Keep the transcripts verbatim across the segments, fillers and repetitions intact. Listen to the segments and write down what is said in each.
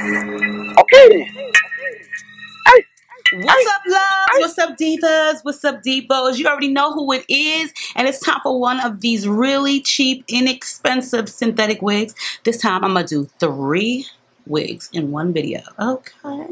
Okay. What's up, loves? What's up, divas? What's up, divos? You already know who it is, and it's time for one of these really cheap, inexpensive synthetic wigs. This time, I'm going to do three wigs in one video. Okay.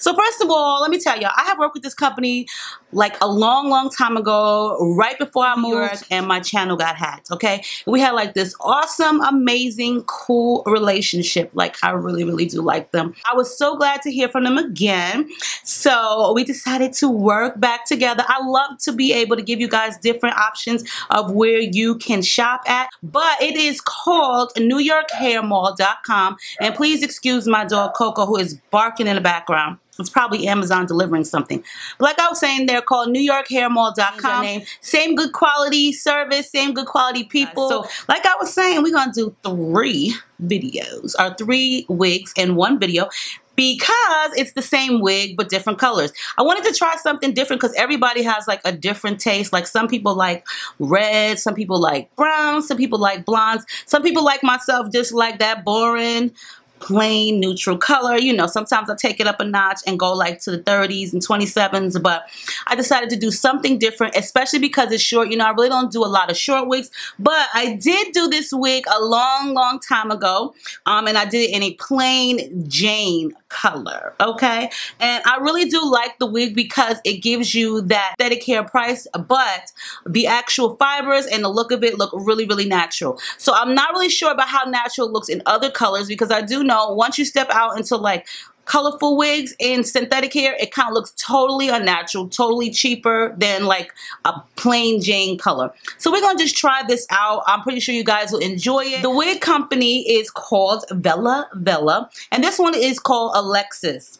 So first of all, let me tell y'all, I have worked with this company like a long, long time ago, right before I moved and my channel got hacked. Okay. We had like this awesome, amazing, cool relationship. Like I really, really do like them. I was so glad to hear from them again. So we decided to work back together. I love to be able to give you guys different options of where you can shop at, but it is called New York Hair Mall dot com. And please excuse my dog Coco, who is barking in the background. It's probably Amazon delivering something. But like I was saying, they're called New York Hair Mall dot com. Same good quality service, same good quality people. So like I was saying, we're going to do three videos, or three wigs in one video, because it's the same wig but different colors. I wanted to try something different because everybody has like a different taste. Like some people like red, some people like brown, some people like blondes, some people like myself just like that boring, plain neutral color. You know, sometimes I take it up a notch and go like to the thirties and twenty-sevens, but I decided to do something different, especially because it's short. You know, I really don't do a lot of short wigs, but I did do this wig a long, long time ago, um, and I did it in a plain Jane color, okay? And I really do like the wig because it gives you that aesthetic hair price, but the actual fibers and the look of it look really, really natural. So I'm not really sure about how natural it looks in other colors, because I do know know once you step out into like colorful wigs in synthetic hair, it kind of looks totally unnatural, totally cheaper than like a plain Jane color. So we're gonna just try this out. I'm pretty sure you guys will enjoy it. The wig company is called Vella Vella, and this one is called Alexis.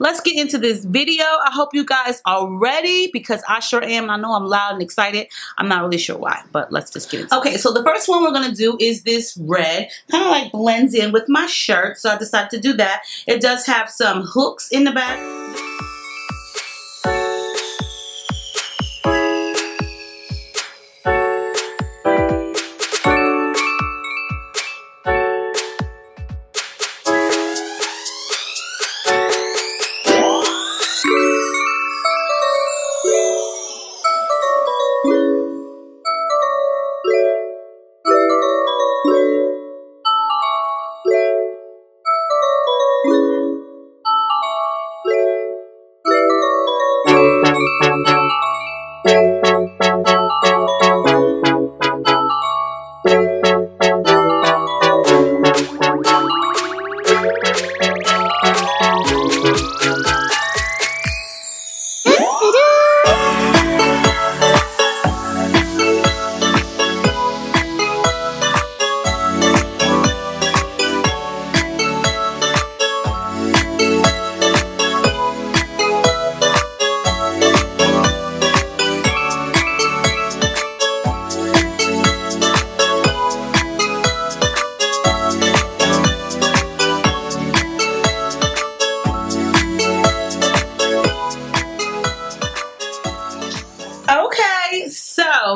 Let's get into this video. I hope you guys are ready, because I sure am. I know I'm loud and excited. I'm not really sure why, but let's just get into it. Okay, so the first one we're going to do is this red. Kind of like blends in with my shirt, so I decided to do that. It does have some hooks in the back.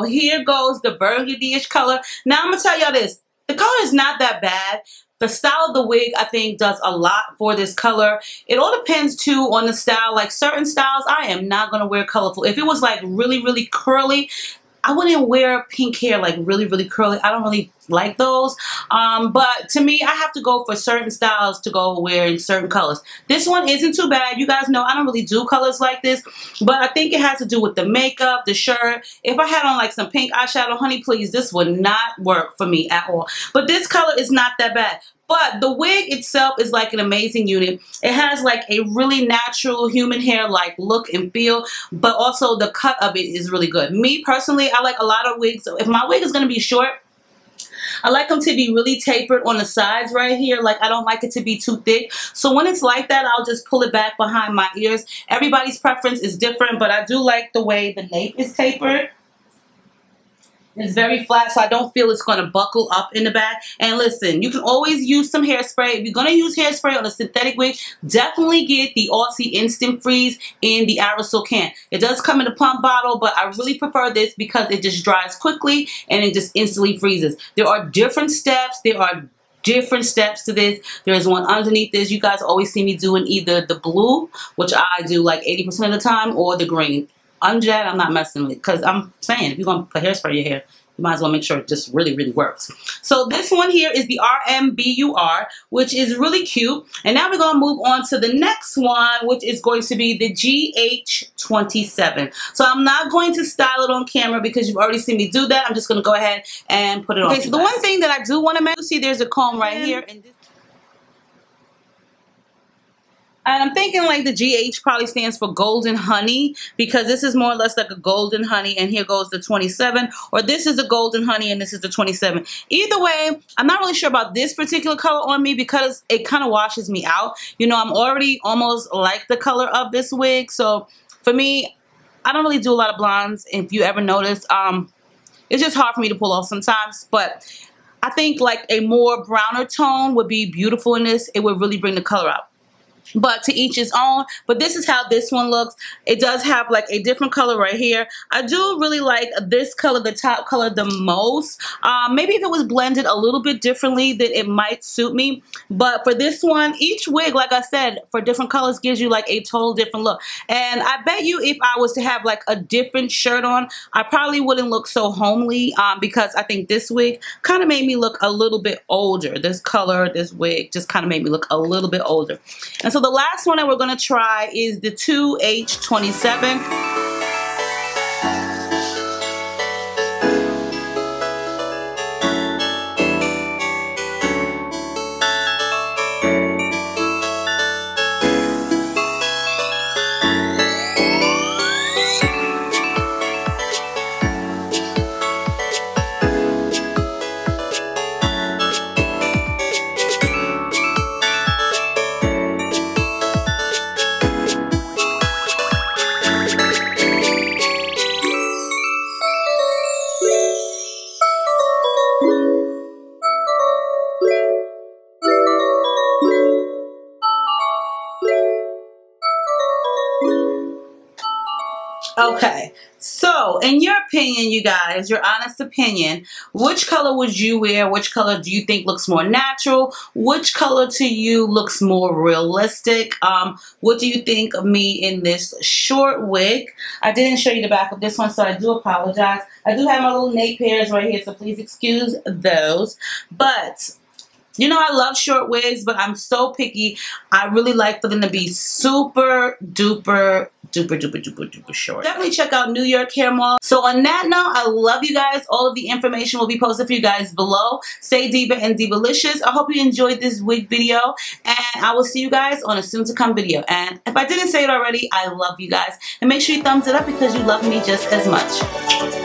Here goes the burgundy-ish color. Now I'm gonna tell y'all this, the color is not that bad. The style of the wig, I think, does a lot for this color. It all depends, too, on the style. Like certain styles, I am not gonna wear colorful. If it was like really, really curly, I wouldn't wear pink hair like really, really curly. I don't really like those. Um, but to me, I have to go for certain styles to go wearing certain colors. This one isn't too bad. You guys know I don't really do colors like this, but I think it has to do with the makeup, the shirt. If I had on like some pink eyeshadow, honey, please, this would not work for me at all. But this color is not that bad. But the wig itself is like an amazing unit. It has like a really natural human hair-like look and feel, but also the cut of it is really good. Me personally, I like a lot of wigs. So if my wig is gonna be short, I like them to be really tapered on the sides right here. Like, I don't like it to be too thick. So when it's like that, I'll just pull it back behind my ears. Everybody's preference is different, but I do like the way the nape is tapered. It's very flat, so I don't feel it's going to buckle up in the back. And listen, you can always use some hairspray. If you're going to use hairspray on a synthetic wig, definitely get the Aussie Instant Freeze in the aerosol can. It does come in a pump bottle, but I really prefer this because it just dries quickly and it just instantly freezes. There are different steps. There are different steps to this. There's one underneath this. You guys always see me doing either the blue, which I do like eighty percent of the time, or the green. Under that, I'm not messing with it, because I'm saying if you're going to put hairspray in your hair, you might as well make sure it just really, really works. So this one here is the R M B U R, which is really cute. And now we're going to move on to the next one, which is going to be the G H twenty-seven. So I'm not going to style it on camera because you've already seen me do that. I'm just going to go ahead and put it on. Okay, so the one thing that I do want to mention, see there's a comb right here. And this And I'm thinking like the G H probably stands for golden honey, because this is more or less like a golden honey, and here goes the twenty-seven, or this is the golden honey and this is the twenty-seven. Either way, I'm not really sure about this particular color on me because it kind of washes me out. You know, I'm already almost like the color of this wig. So for me, I don't really do a lot of blondes. If you ever notice, um, it's just hard for me to pull off sometimes, but I think like a more browner tone would be beautiful in this. It would really bring the color out. But to each his own. But this is how this one looks. It does have like a different color right here. I do really like this color, the top color, the most. Um, maybe if it was blended a little bit differently, then it might suit me. But for this one, each wig, like I said, for different colors gives you like a total different look. And I bet you if I was to have like a different shirt on, I probably wouldn't look so homely, um, because I think this wig kind of made me look a little bit older. This color, this wig just kind of made me look a little bit older. And so So the last one that we're going to try is the two H twenty-seven. Okay, so in your opinion, you guys, your honest opinion, which color would you wear? Which color do you think looks more natural? Which color to you looks more realistic? Um, what do you think of me in this short wig? I didn't show you the back of this one, so I do apologize. I do have my little nape hairs right here, so please excuse those. But you know, I love short wigs, but I'm so picky. I really like for them to be super duper duper duper duper duper short. Definitely check out New York Hair Mall. So on that note, I love you guys. All of the information will be posted for you guys below. Stay diva and divalicious. I hope you enjoyed this wig video, and I will see you guys on a soon to come video. And if I didn't say it already, I love you guys, and make sure you thumbs it up because you love me just as much.